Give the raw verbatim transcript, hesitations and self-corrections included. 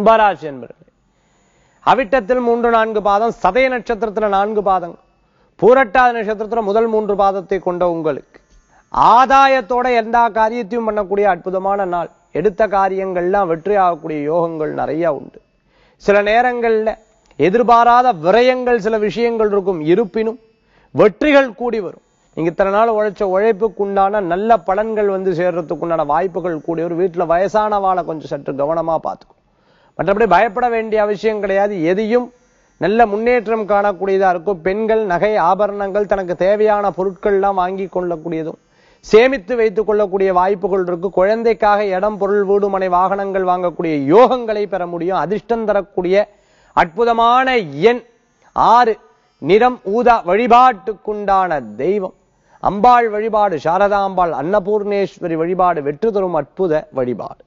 கும்பராசி என்பவர்களே. அவிட்டத்தில் மூன்று நான்கு பாதம், சதய நட்சத்திரத்தில் நான்கு பாதம், பூரட்டாதி நட்சத்திரத்தில் முதல் மூன்று பாதத்தை கொண்ட உங்களுக்கு ஆதாயத்தோட எல்லா காரியத்தையும் பண்ணக்கூடிய அற்புதமான நாள். எடுத்த காரியங்கள்லாம் வெற்றி ஆகக்கூடிய யோகங்கள் நிறைய உண்டு. சில நேரங்களில் எதிர்பாராத விரயங்கள் சில விஷயங்கள் இருக்கும், இருப்பினும் வெற்றிகள் கூடி வரும். நீங்க இத்தனை நாள் உழைச்ச உழைப்புக்குண்டான நல்ல பலன்கள் வந்து சேர்றதுக்குண்டான வாய்ப்புகள் கூடி வரும். வீட்டில் வயசானவாளை கொஞ்சம் சற்று கவனமா பார்த்துக்கும். மற்றபடி பயப்பட வேண்டிய அவசியம் கிடையாது. எதையும் நல்ல முன்னேற்றம் காணக்கூடியதா இருக்கும். பெண்கள் நகை ஆபரணங்கள் தனக்கு தேவையான பொருட்கள்லாம் வாங்கி கொள்ளக்கூடியதும் சேமித்து வைத்துக் கொள்ளக்கூடிய வாய்ப்புகள் இருக்கு. குழந்தைக்காக இடம், பொருள், வீடு, மனை, வாகனங்கள் வாங்கக்கூடிய யோகங்களை பெற முடியும். அதிர்ஷ்டம் தரக்கூடிய அற்புதமான எண் ஆறு. நிறம் ஊதா. வழிபாட்டுக்குண்டான தெய்வம் அம்பாள் வழிபாடு, சாரதா அம்பாள், அன்னபூர்ணேஸ்வரி வழிபாடு வெற்றி தரும் அற்புத வழிபாடு.